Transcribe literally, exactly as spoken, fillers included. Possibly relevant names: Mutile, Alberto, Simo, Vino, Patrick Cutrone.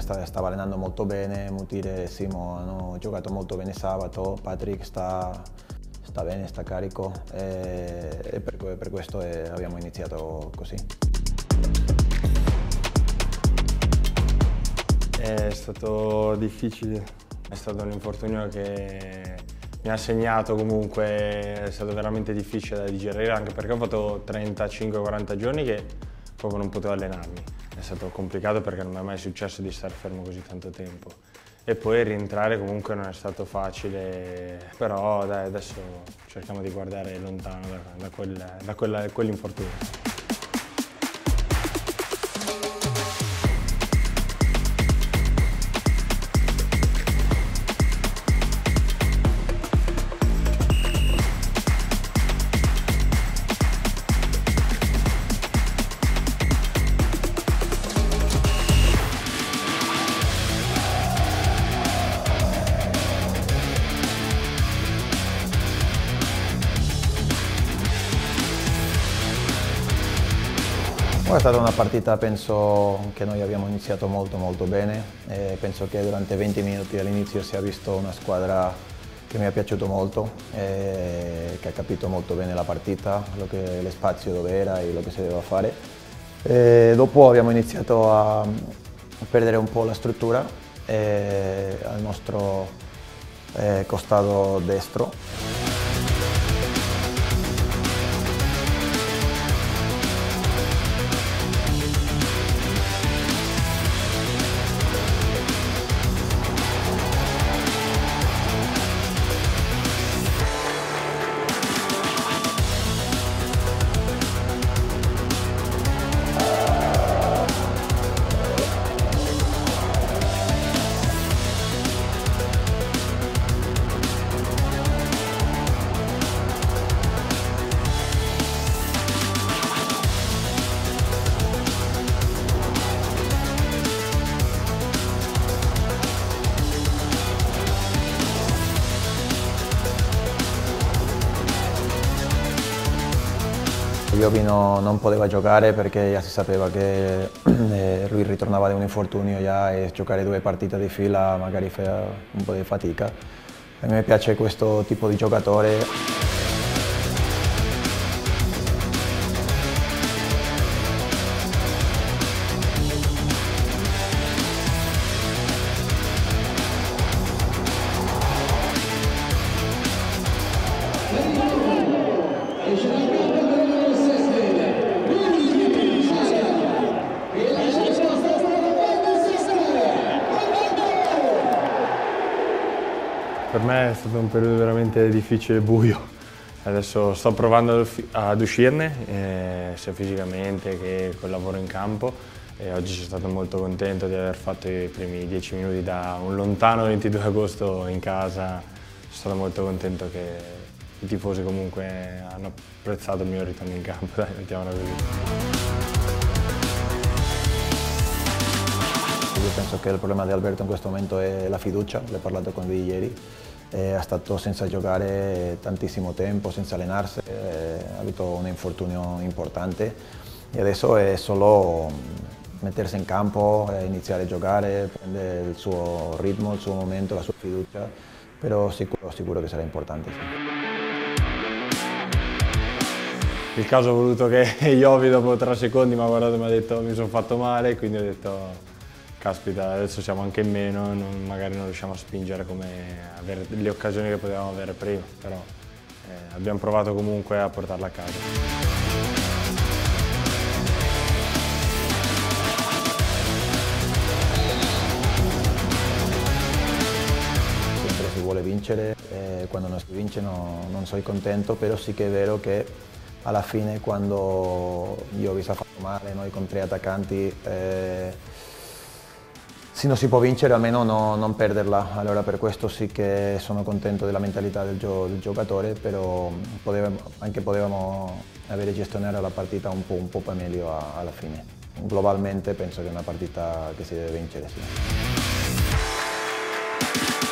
Alberto sta, stava allenando molto bene, Mutile e Simo hanno giocato molto bene sabato, Patrick sta, sta bene, sta carico e, e per, per questo eh, abbiamo iniziato così. È stato difficile, è stato un infortunio che mi ha segnato comunque, è stato veramente difficile da digerire anche perché ho fatto trentacinque quaranta giorni che proprio non potevo allenarmi. È stato complicato perché non mi è mai successo di star fermo così tanto tempo e poi rientrare comunque non è stato facile, però dai, adesso cerchiamo di guardare lontano da, da, quel, da quella, quell'infortunio. È stata una partita, penso, che noi abbiamo iniziato molto molto bene e penso che durante venti minuti all'inizio si è visto una squadra che mi è piaciuto molto e che ha capito molto bene la partita, lo che, lo spazio dove era e lo che si doveva fare. E dopo abbiamo iniziato a perdere un po' la struttura e al nostro eh, costato destro. Vino non poteva giocare perché già si sapeva che lui ritornava da un infortunio già e giocare due partite di fila magari fa un po' di fatica. A me piace questo tipo di giocatore. Per me è stato un periodo veramente difficile e buio, adesso sto provando ad uscirne eh, sia fisicamente che col lavoro in campo e oggi sono stato molto contento di aver fatto i primi dieci minuti da un lontano ventidue agosto in casa, sono stato molto contento che i tifosi comunque hanno apprezzato il mio ritorno in campo, dai, mettiamola così. Io penso che il problema di Alberto in questo momento è la fiducia, l'ho parlato con lui ieri. Eh, è stato senza giocare tantissimo tempo, senza allenarsi, eh, ha avuto un infortunio importante e adesso è solo mettersi in campo, eh, iniziare a giocare, prendere il suo ritmo, il suo momento, la sua fiducia, però sicuro, sicuro che sarà importante. Sì. Il caso ha voluto che Iovi dopo tre secondi mi ha guardato e mi ha detto mi sono fatto male, quindi ho detto caspita, adesso siamo anche in meno, non, magari non riusciamo a spingere come avere le occasioni che potevamo avere prima, però eh, abbiamo provato comunque a portarla a casa. Sempre si vuole vincere, eh, quando non si vince no, non sono contento, però sì che è vero che alla fine quando io vi sa fatto male, noi con tre attaccanti, eh, se non si può vincere almeno no, non perderla, allora per questo sì che sono contento della mentalità del, gio del giocatore, però potevamo, anche potevamo avere gestionato la partita un po', un po' meglio a, alla fine. Globalmente penso che è una partita che si deve vincere. Sì.